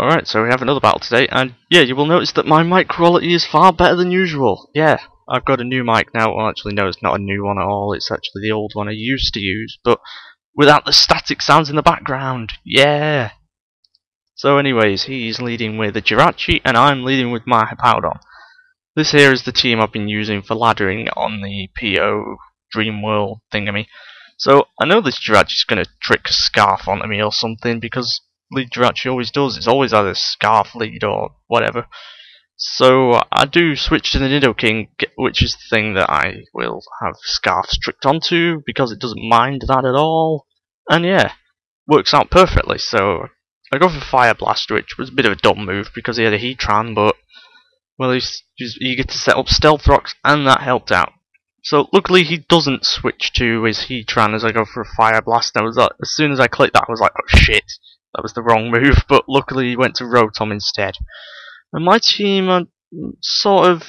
Alright, so we have another battle today, and yeah, you will notice that my mic quality is far better than usual. Yeah, I've got a new mic now. Well, actually no, it's not a new one at all, it's actually the old one I used to use, but without the static sounds in the background. Yeah! So anyways, he's leading with a Jirachi, and I'm leading with my Hypowdon. This here is the team I've been using for laddering on the PO Dream World thingamy. So, I know this Jirachi's gonna trick a scarf onto me or something, because lead Jirachi always does. It's always either scarf lead or whatever. So I do switch to the Nidoking, which is the thing that I will have scarfs tricked onto because it doesn't mind that at all. And yeah, works out perfectly. So I go for Fire Blast, which was a bit of a dumb move because he had a Heatran, but well, he's eager to set up Stealth Rocks, and that helped out. So luckily he doesn't switch to his Heatran as I go for a Fire Blast. I was like, as soon as I clicked that, I was like, oh shit. That was the wrong move, but luckily he went to Rotom instead. And my team sort of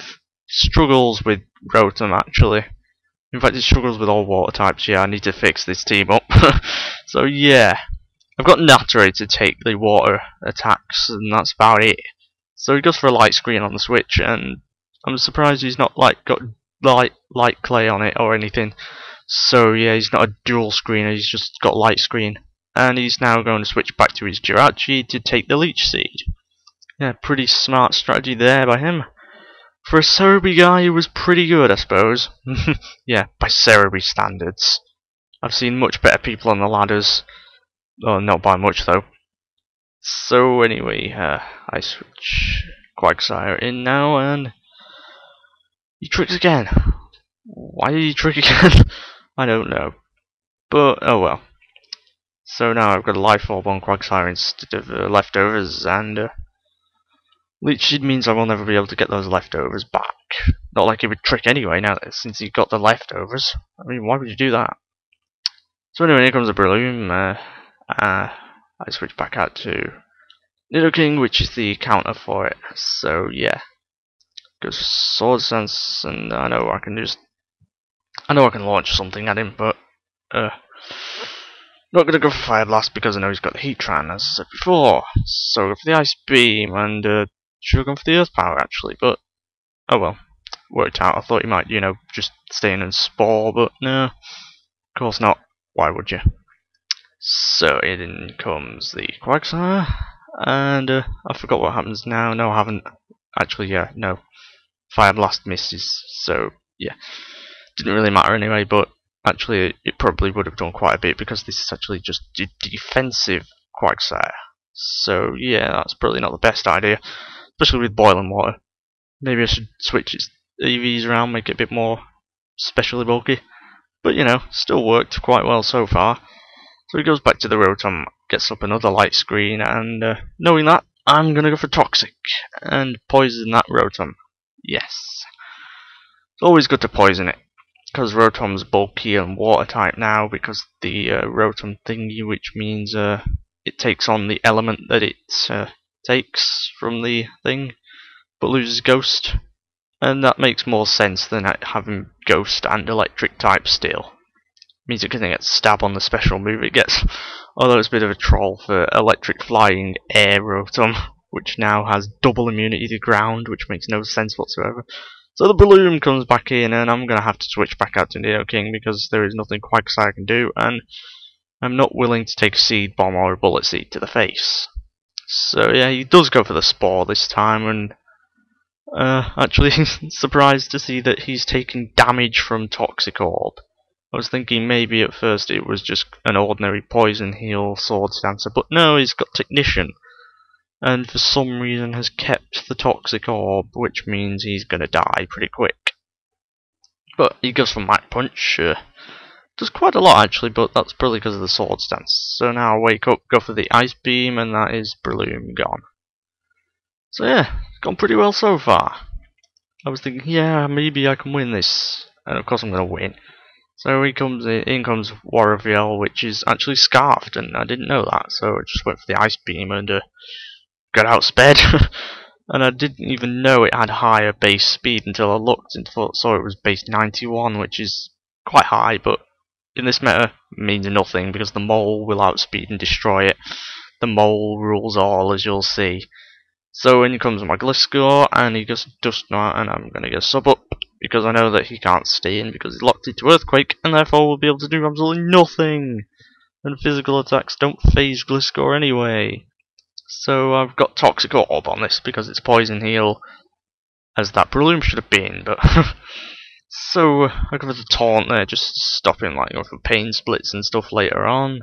struggles with Rotom, actually. In fact, it struggles with all water types. Yeah, I need to fix this team up. So yeah, I've got Natu to take the water attacks, and that's about it. So he goes for a light screen on the switch, and I'm surprised he's not like got light clay on it or anything. So yeah, he's not a dual screener. He's just got light screen. And he's now going to switch back to his Jirachi to take the Leech Seed. Yeah, pretty smart strategy there by him. For a Celebi guy, he was pretty good, I suppose. Yeah, by Celebi standards. I've seen much better people on the ladders. Oh, not by much, though. So, anyway, I switch Quagsire in now, and he tricks again. Why did he trick again? I don't know. But, oh well. So now I've got a Life Orb on Quagsire instead of leftovers, and Leech Seed means I will never be able to get those leftovers back. Not like it would trick anyway, now since he got the leftovers. I mean, why would you do that? So anyway, here comes a Breloom. I switch back out to Nidoking, which is the counter for it. So yeah, goes Sword Sense, and I know I can launch something at him, but not going to go for Fire Blast because I know he's got the Heatran, as I said before. So go for the Ice Beam, and should have gone for the Earth Power actually, but oh well, worked out. I thought he might, you know, just stay in and Spore, but no, of course not. Why would you? So in comes the Quagsire, and I forgot what happens now. No, I haven't actually. Yeah, no, Fire Blast misses. So yeah, didn't really matter anyway, but. Actually, it probably would have done quite a bit because this is actually just defensive Quagsire. So yeah, that's probably not the best idea, especially with boiling water. Maybe I should switch its EVs around, make it a bit more specially bulky. But you know, still worked quite well so far. So he goes back to the Rotom, gets up another light screen, and knowing that, I'm gonna go for Toxic and poison that Rotom. Yes, it's always good to poison it. Because Rotom's bulky and water type now, because the Rotom thingy, which means it takes on the element that it takes from the thing, but loses Ghost, and that makes more sense than having Ghost and Electric type still. It means it can get Stab on the special move it gets, although it's a bit of a troll for Electric Flying Air Rotom, which now has double immunity to ground, which makes no sense whatsoever. So the Breloom comes back in, and I'm going to have to switch back out to Nidoking because there is nothing Quagsire can do, and I'm not willing to take a Seed Bomb or a Bullet Seed to the face. So yeah, he does go for the Spore this time, and actually surprised to see that he's taking damage from Toxic Orb. I was thinking maybe at first it was just an ordinary Poison Heal Sword Dancer, but no, he's got Technician. And for some reason has kept the Toxic Orb, which means he's gonna die pretty quick. But he goes for Might Punch, does quite a lot actually, but that's probably because of the Sword Stance. So now I wake up, go for the Ice Beam, and that is Breloom gone. So yeah, gone pretty well so far. I was thinking, yeah, maybe I can win this, and of course I'm gonna win. So in comes Warreville, which is actually scarfed, and I didn't know that, so I just went for the Ice Beam and got outsped, and I didn't even know it had higher base speed until I looked and saw it was base 91, which is quite high, but in this meta means nothing because the mole will outspeed and destroy it. the mole rules all, as you'll see. So in comes my Gliscor, and he gets Dusknoir, and I'm going to get sub up, because I know that he can't stay in, because he's locked into Earthquake, and therefore will be able to do absolutely nothing! And physical attacks don't phase Gliscor anyway. So I've got Toxic Orb on this, because it's Poison Heal, as that Breloom should have been, but... So, I cover the Taunt there, just stopping like going for Pain Splits and stuff later on.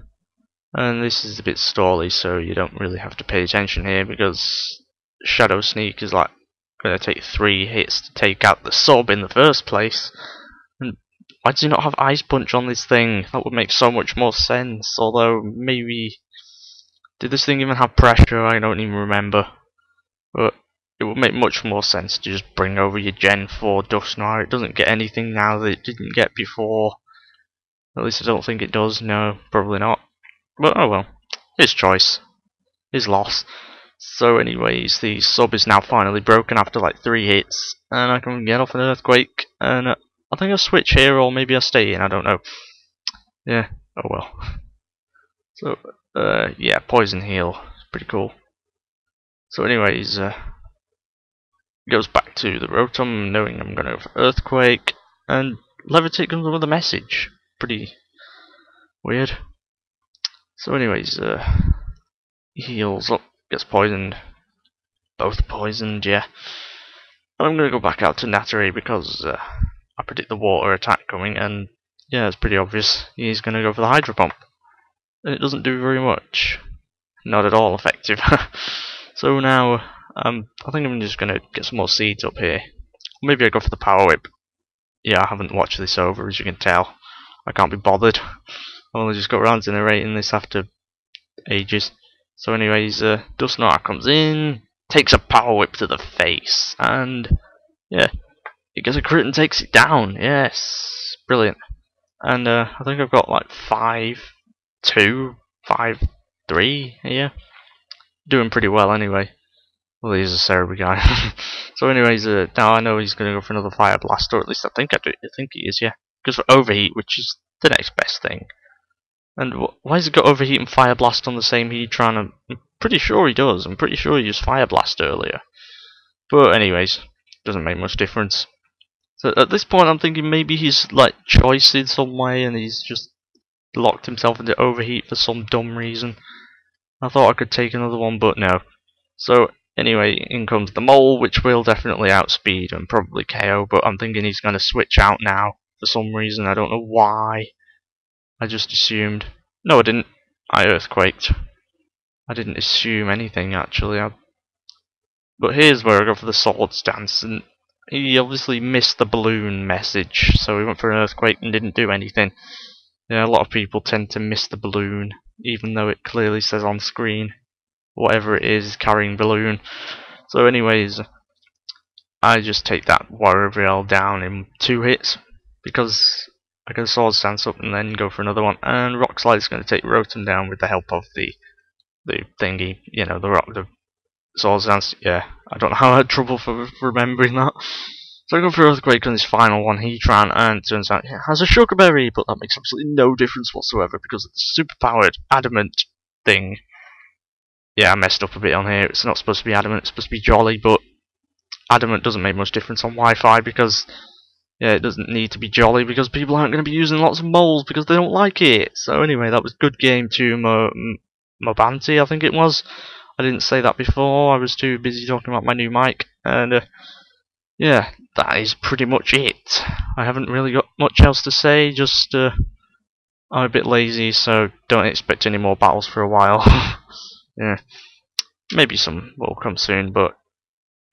And this is a bit stally, so you don't really have to pay attention here, because Shadow Sneak is like going to take 3 hits to take out the sub in the first place. And why does he not have Ice Punch on this thing? That would make so much more sense, although maybe... Did this thing even have pressure? I don't even remember. But it would make much more sense to just bring over your Gen 4 Dusknoir. It doesn't get anything now that it didn't get before. At least I don't think it does, no, probably not. But oh well, his choice, his loss. So anyways, the sub is now finally broken after like 3 hits, and I can get off an Earthquake, and I think I'll switch here, or maybe I'll stay in, I don't know. Yeah, oh well. So, yeah, Poison Heal, pretty cool. So anyways, goes back to the Rotom, knowing I'm going to go for Earthquake, and Levitate comes with a message. Pretty weird. So anyways, heals up, gets poisoned. Both poisoned, yeah. And I'm going to go back out to Natu, because I predict the water attack coming, and yeah, it's pretty obvious. He's going to go for the Hydro Pump. And it doesn't do very much. Not at all effective. So now... I think I'm just going to get some more seeds up here. Maybe I go for the Power Whip. Yeah, I haven't watched this over, as you can tell. I can't be bothered. I've only just got around to narrating this after ages. So anyways, Dusknoir comes in, takes a Power Whip to the face, and yeah, it gets a crit and takes it down. Yes, brilliant. And I think I've got like 5-2, 5-3 here. Doing pretty well anyway. Well, he's a Celebi guy. So anyways, now I know he's going to go for another Fire Blast, or at least I think he is, yeah. Because for Overheat, which is the next best thing. And why has he got Overheat and Fire Blast on the same Heatran? I'm pretty sure he does. I'm pretty sure he used Fire Blast earlier. But anyways, doesn't make much difference. So at this point I'm thinking maybe he's like choiced in some way and he's just locked himself into Overheat for some dumb reason. I thought I could take another one, but no. So... Anyway, in comes the mole, which will definitely outspeed and probably KO, but I'm thinking he's going to switch out now for some reason. I don't know why. I just assumed. No, I didn't. I Earthquaked. I didn't assume anything, actually. But here's where I go for the Sword Stance, and he obviously missed the balloon message, so he went for an Earthquake and didn't do anything. Yeah, a lot of people tend to miss the balloon, even though it clearly says on screen. Whatever it is carrying balloon. So anyways, I just take that Warreville down in 2 hits because I can Sword Stance up and then go for another one, and Rock Slide is going to take Rotom down with the help of the thingy, you know, the Sword Stance. Yeah, I don't know how I had trouble for remembering that. So I go for Earthquake on this final one, Heatran, and it turns out it has a Sugar Berry, but that makes absolutely no difference whatsoever because it's a super powered adamant thing. Yeah, I messed up a bit on here. It's not supposed to be adamant, it's supposed to be jolly, but adamant doesn't make much difference on Wi-Fi because, yeah, it doesn't need to be jolly because people aren't going to be using lots of moles because they don't like it. So anyway, that was good game to Mobanti, I think it was. I didn't say that before, I was too busy talking about my new mic. And, yeah, that is pretty much it. I haven't really got much else to say, just, I'm a bit lazy, so don't expect any more battles for a while. Yeah, maybe some will come soon, but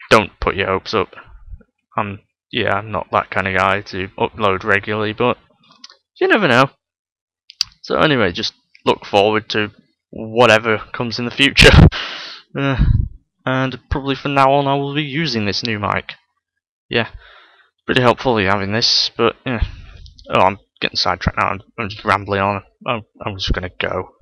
don't put your hopes up. I'm not that kind of guy to upload regularly, but you never know. So anyway, just look forward to whatever comes in the future. And probably from now on I will be using this new mic. Yeah, pretty helpful having this, but yeah. Oh, I'm getting sidetracked now, I'm just rambling on. I'm just going to go.